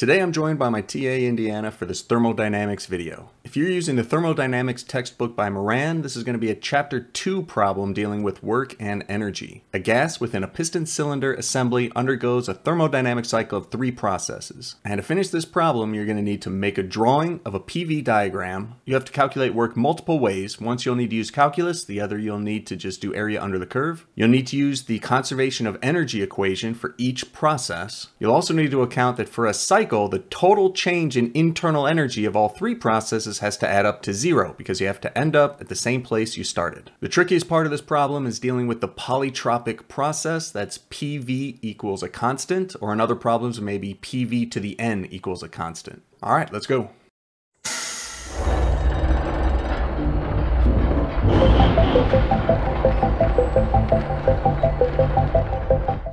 Today I'm joined by my TA Indiana for this thermodynamics video. If you're using the thermodynamics textbook by Moran, this is going to be a chapter 2 problem dealing with work and energy. A gas within a piston cylinder assembly undergoes a thermodynamic cycle of 3 processes. And to finish this problem, you're going to need to make a drawing of a PV diagram. You have to calculate work multiple ways. Once you'll need to use calculus, the other you'll need to just do area under the curve. You'll need to use the conservation of energy equation for each process. You'll also need to account that for a cycle, the total change in internal energy of all 3 processes has to add up to 0 because you have to end up at the same place you started. The trickiest part of this problem is dealing with the polytropic process. That's PV equals a constant, or in other problems maybe PV to the n equals a constant. All right, let's go. I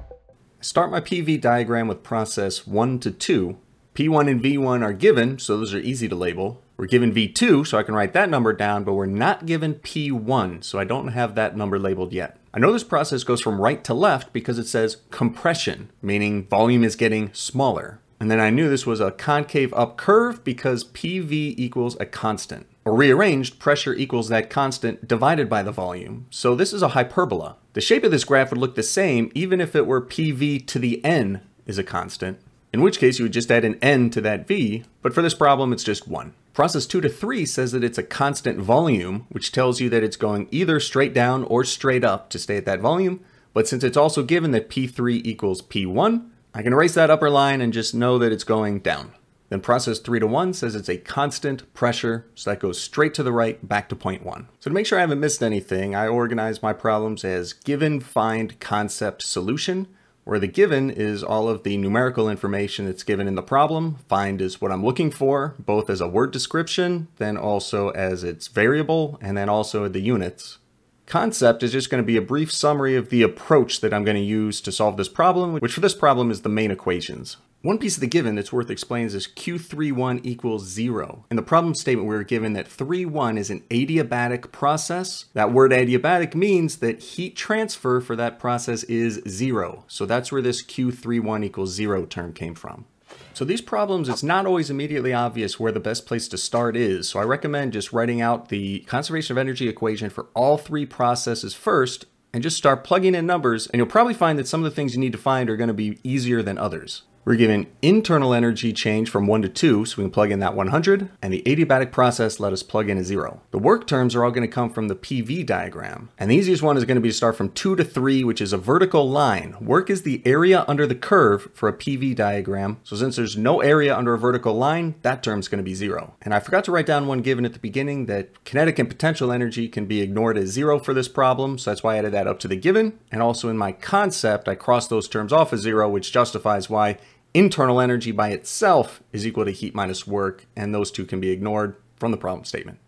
start my PV diagram with process 1 to 2. P1 and V1 are given, so those are easy to label. We're given V2, so I can write that number down, but we're not given P1, so I don't have that number labeled yet. I know this process goes from right to left because it says compression, meaning volume is getting smaller. And then I knew this was a concave up curve because PV equals a constant. Or rearranged, pressure equals that constant divided by the volume. So this is a hyperbola. The shape of this graph would look the same even if it were PV to the n is a constant, in which case you would just add an n to that v, but for this problem it's just 1. Process 2 to 3 says that it's a constant volume, which tells you that it's going either straight down or straight up to stay at that volume, but since it's also given that P3 equals P1, I can erase that upper line and just know that it's going down. Then process 3 to 1 says it's a constant pressure, so that goes straight to the right, back to point 1. So to make sure I haven't missed anything, I organize my problems as given, find, concept, solution, where the given is all of the numerical information that's given in the problem. Find is what I'm looking for, both as a word description, then also as its variable, and then also the units. Concept is just going to be a brief summary of the approach that I'm going to use to solve this problem, which for this problem is the main equations. One piece of the given that's worth explaining is Q31 equals 0. In the problem statement, we were given that 3,1 is an adiabatic process. That word adiabatic means that heat transfer for that process is 0. So that's where this Q31 equals 0 term came from. So these problems, it's not always immediately obvious where the best place to start is. So I recommend just writing out the conservation of energy equation for all 3 processes first, and just start plugging in numbers, and you'll probably find that some of the things you need to find are going to be easier than others. We're given internal energy change from 1 to 2, so we can plug in that 100, and the adiabatic process let us plug in a 0. The work terms are all going to come from the PV diagram, and the easiest one is going to be to start from 2 to 3, which is a vertical line. Work is the area under the curve for a PV diagram, so since there's no area under a vertical line, that term's going to be 0. And I forgot to write down one given at the beginning that kinetic and potential energy can be ignored as 0 for this problem, so that's why I added that up to the given, and also in my concept, I crossed those terms off as 0, which justifies why internal energy by itself is equal to heat minus work, and those two can be ignored from the problem statement.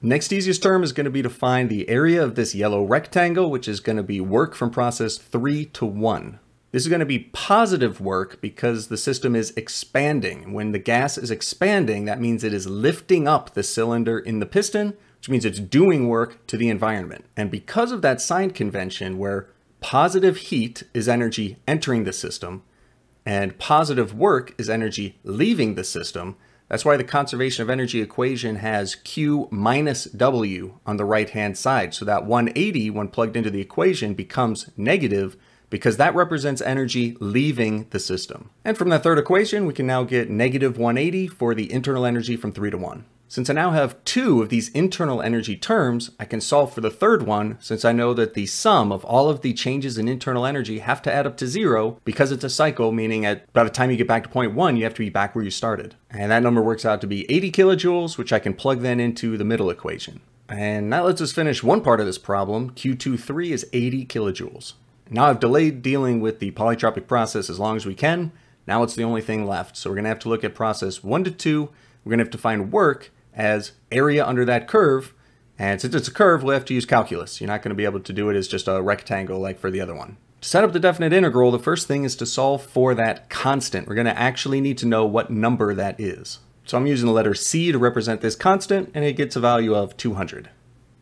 Next easiest term is going to be to find the area of this yellow rectangle, which is going to be work from process 3 to 1. This is going to be positive work because the system is expanding. When the gas is expanding, that means it is lifting up the cylinder in the piston, which means it's doing work to the environment. And because of that sign convention where positive heat is energy entering the system, and positive work is energy leaving the system. That's why the conservation of energy equation has Q minus W on the right-hand side. So that 180, when plugged into the equation, becomes negative because that represents energy leaving the system. And from that third equation, we can now get negative 180 for the internal energy from 3 to 1. Since I now have 2 of these internal energy terms, I can solve for the third one since I know that the sum of all of the changes in internal energy have to add up to 0 because it's a cycle, meaning at by the time you get back to point 1, you have to be back where you started. And that number works out to be 80 kilojoules, which I can plug then into the middle equation. And that lets us finish one part of this problem. Q23 is 80 kilojoules. Now I've delayed dealing with the polytropic process as long as we can. Now it's the only thing left. So we're going to have to look at process 1 to 2. We're going to have to find work as area under that curve, and since it's a curve, we'll have to use calculus. You're not going to be able to do it as just a rectangle like for the other one. To set up the definite integral, the first thing is to solve for that constant. We're going to actually need to know what number that is. So I'm using the letter C to represent this constant, and it gets a value of 200.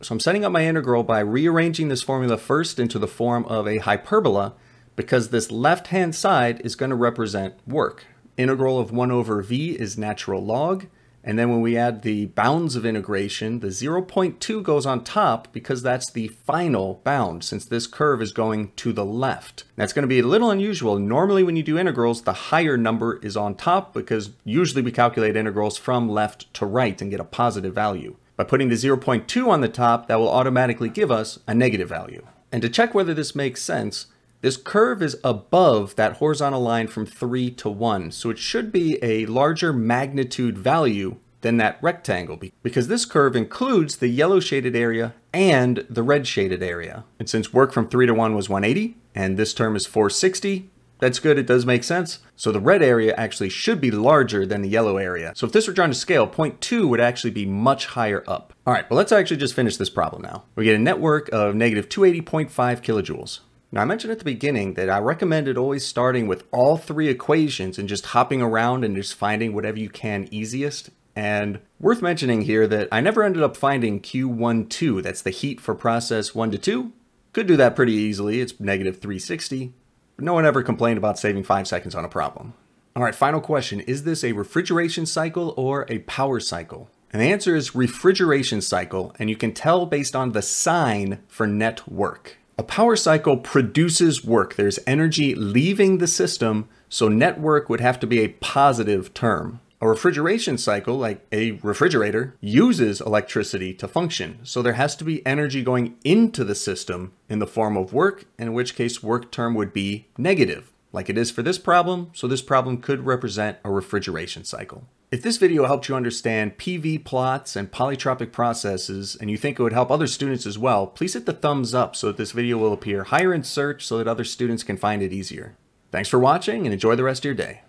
So I'm setting up my integral by rearranging this formula first into the form of a hyperbola, because this left-hand side is going to represent work. integral of 1 over v is natural log. And then when we add the bounds of integration, the 0.2 goes on top because that's the final bound, since this curve is going to the left. That's going to be a little unusual. Normally when you do integrals, the higher number is on top because usually we calculate integrals from left to right and get a positive value. By putting the 0.2 on the top, that will automatically give us a negative value. And to check whether this makes sense, this curve is above that horizontal line from 3 to 1, so it should be a larger magnitude value than that rectangle, because this curve includes the yellow shaded area and the red shaded area. And since work from 3 to 1 was 180, and this term is 460, that's good, it does make sense. So the red area actually should be larger than the yellow area. So if this were drawn to scale, 0.2 would actually be much higher up. All right, well, let's actually just finish this problem now. We get a network of negative 280.5 kilojoules. Now, I mentioned at the beginning that I recommended always starting with all three equations and just hopping around and just finding whatever you can easiest. And worth mentioning here that I never ended up finding Q12. That's the heat for process 1 to 2. Could do that pretty easily. It's negative 360. But no one ever complained about saving 5 seconds on a problem. All right, final question. Is this a refrigeration cycle or a power cycle? And the answer is refrigeration cycle. And you can tell based on the sign for net work. A power cycle produces work. There's energy leaving the system, so net work would have to be a positive term. A refrigeration cycle, like a refrigerator, uses electricity to function, so there has to be energy going into the system in the form of work, in which case work term would be negative, like it is for this problem, so this problem could represent a refrigeration cycle. If this video helped you understand PV plots and polytropic processes, and you think it would help other students as well, please hit the thumbs up so that this video will appear higher in search so that other students can find it easier. Thanks for watching and enjoy the rest of your day.